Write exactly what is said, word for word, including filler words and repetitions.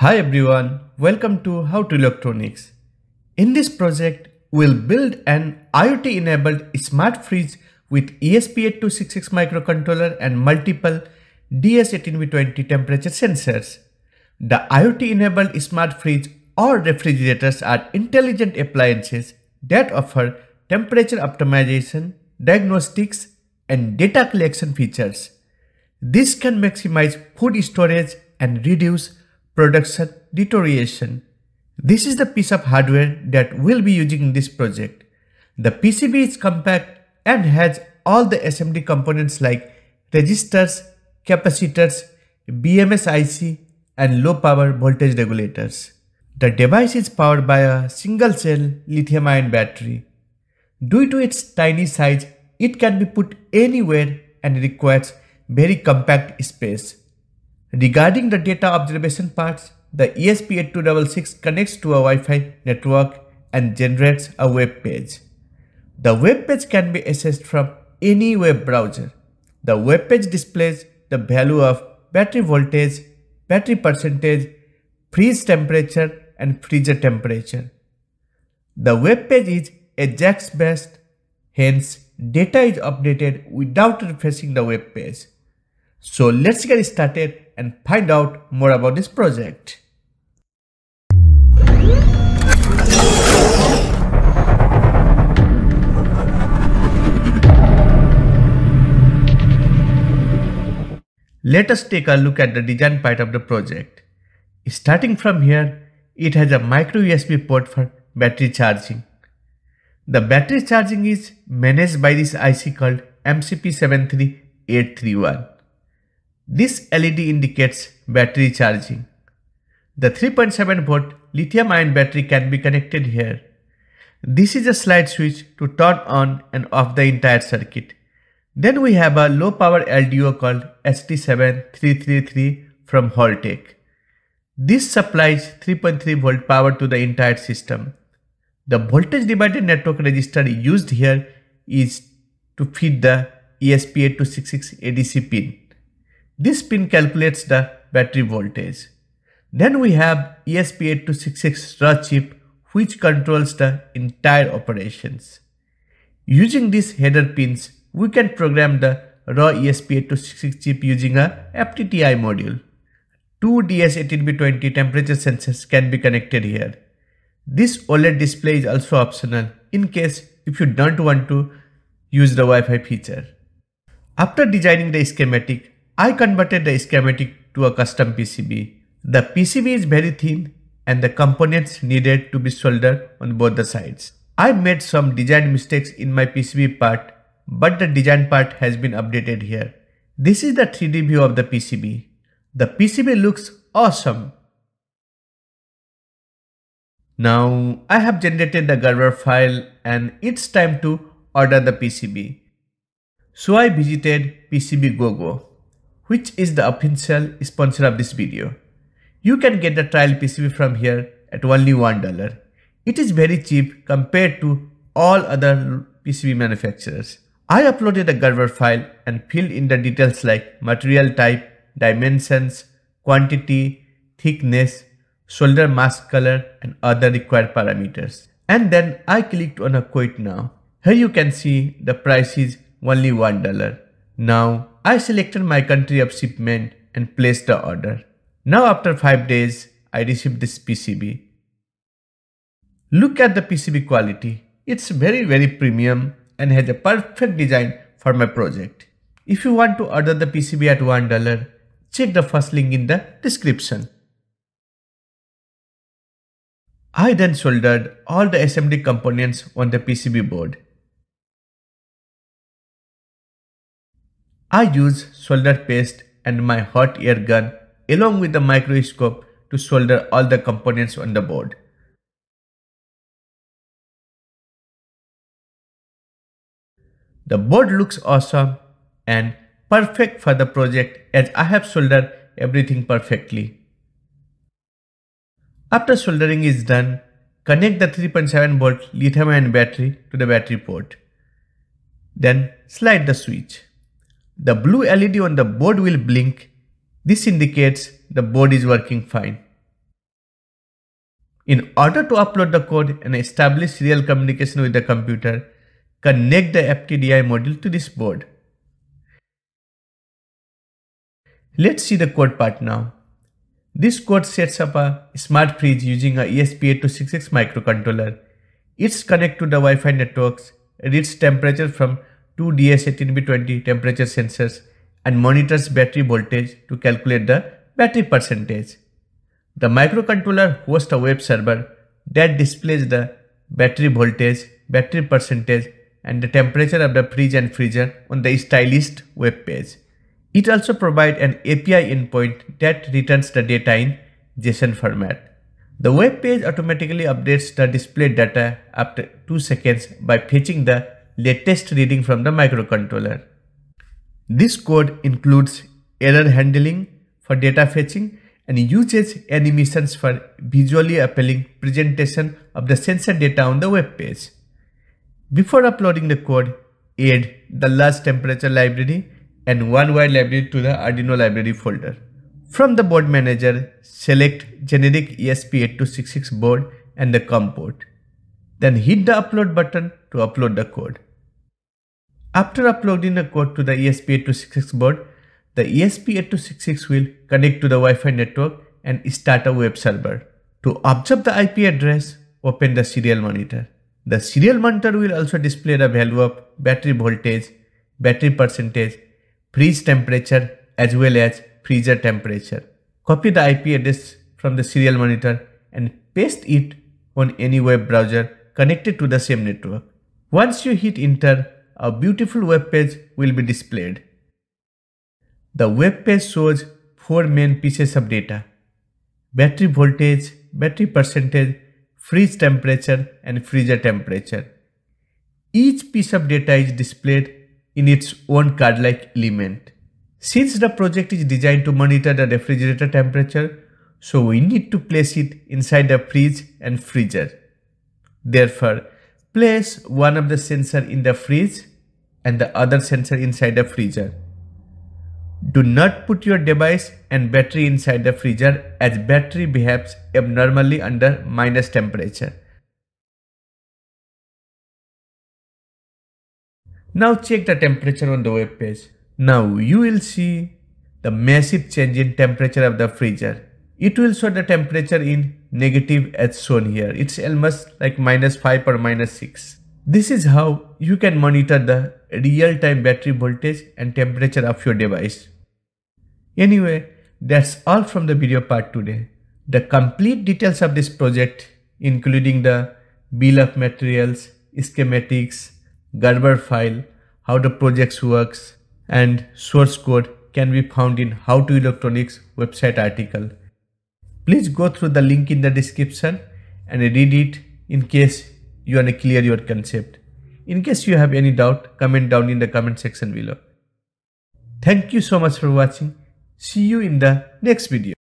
Hi everyone, welcome to How to Electronics. In this project, we'll build an IoT enabled smart fridge with E S P eight two six six microcontroller and multiple D S eighteen B twenty temperature sensors. The IoT enabled smart fridge or refrigerators are intelligent appliances that offer temperature optimization, diagnostics, and data collection features. This can maximize food storage and reduce production deterioration. This is the piece of hardware that we'll be using in this project. The P C B is compact and has all the S M D components like resistors, capacitors, B M S I C, and low power voltage regulators. The device is powered by a single cell lithium ion battery. Due to its tiny size, it can be put anywhere and requires very compact space. Regarding the data observation parts, the E S P eight two six six connects to a Wi-Fi network and generates a web page. The web page can be accessed from any web browser. The web page displays the value of battery voltage, battery percentage, freeze temperature, and freezer temperature. The web page is AJAX based, hence data is updated without refreshing the web page. So let's get started and find out more about this project. Let us take a look at the design part of the project. Starting from here, it has a micro U S B port for battery charging. The battery charging is managed by this I C called M C P seven three eight three one. This L E D indicates battery charging. The three point seven volt lithium ion battery can be connected here. This is a slide switch to turn on and off the entire circuit. Then we have a low power L D O called S T seven three three three from Holtec. This supplies three point three volt power to the entire system. The voltage divided network register used here is to feed the E S P eight two six six A D C pin. This pin calculates the battery voltage. Then we have E S P eight two six six raw chip, which controls the entire operations. Using these header pins, we can program the raw E S P eight two six six chip using a F T D I module. Two D S eighteen B twenty temperature sensors can be connected here. This OLED display is also optional in case if you don't want to use the Wi-Fi feature. After designing the schematic, I converted the schematic to a custom P C B. The P C B is very thin and the components needed to be soldered on both the sides. I made some design mistakes in my P C B part, but the design part has been updated here. This is the three D view of the P C B. The P C B looks awesome. Now I have generated the Gerber file and it's time to order the P C B. So I visited P C B GoGo, which is the official sponsor of this video. You can get the trial P C B from here at only one dollar. It is very cheap compared to all other P C B manufacturers. I uploaded a Gerber file and filled in the details like material type, dimensions, quantity, thickness, solder mask color, and other required parameters. And then I clicked on a quote now. Here you can see the price is only one dollar. Now I selected my country of shipment and placed the order. Now after five days, I received this P C B. Look at the P C B quality. It's very very premium and has a perfect design for my project. If you want to order the P C B at one dollar, check the first link in the description. I then soldered all the S M D components on the P C B board. I use solder paste and my hot air gun along with the microscope to solder all the components on the board. The board looks awesome and perfect for the project as I have soldered everything perfectly. After soldering is done, connect the three point seven volt lithium ion battery to the battery port. Then slide the switch. The blue L E D on the board will blink. This indicates the board is working fine. In order to upload the code and establish serial communication with the computer, connect the F T D I module to this board. Let's see the code part now. This code sets up a smart fridge using a E S P eight two six six microcontroller. It's connected to the Wi-Fi networks, reads temperature from two D S eighteen B twenty temperature sensors and monitors battery voltage to calculate the battery percentage. The microcontroller hosts a web server that displays the battery voltage, battery percentage and the temperature of the fridge and freezer on the stylist web page. It also provides an A P I endpoint that returns the data in JSON format. The web page automatically updates the display data after two seconds by fetching the latest reading from the microcontroller. This code includes error handling for data fetching and uses animations for visually appealing presentation of the sensor data on the web page. Before uploading the code, add the large temperature library and one wire library to the Arduino library folder. From the board manager, select generic E S P eight two six six board and the COM port. Then hit the upload button to upload the code. After uploading the code to the E S P eight two six six board, the E S P eight two six six will connect to the Wi-Fi network and start a web server. To observe the I P address, open the serial monitor. The serial monitor will also display the value of battery voltage, battery percentage, fridge temperature as well as freezer temperature. Copy the I P address from the serial monitor and paste it on any web browser connected to the same network. Once you hit enter, a beautiful web page will be displayed. The web page shows four main pieces of data: battery voltage, battery percentage, fridge temperature and freezer temperature. Each piece of data is displayed in its own card-like element. Since the project is designed to monitor the refrigerator temperature, so we need to place it inside the fridge and freezer. Therefore, place one of the sensor in the fridge and the other sensor inside the freezer. Do not put your device and battery inside the freezer as battery behaves abnormally under minus temperature. Now check the temperature on the web page. Now you will see the massive change in temperature of the freezer. It will show the temperature in negative as shown here. It's almost like minus five or minus six. This is how you can monitor the real-time battery voltage and temperature of your device. Anyway, that's all from the video part today. The complete details of this project, including the bill of materials, schematics, Gerber file, how the project works, and source code can be found in How to Electronics website article. Please go through the link in the description and read it in case you want to clear your concept. In case you have any doubt, comment down in the comment section below. Thank you so much for watching. See you in the next video.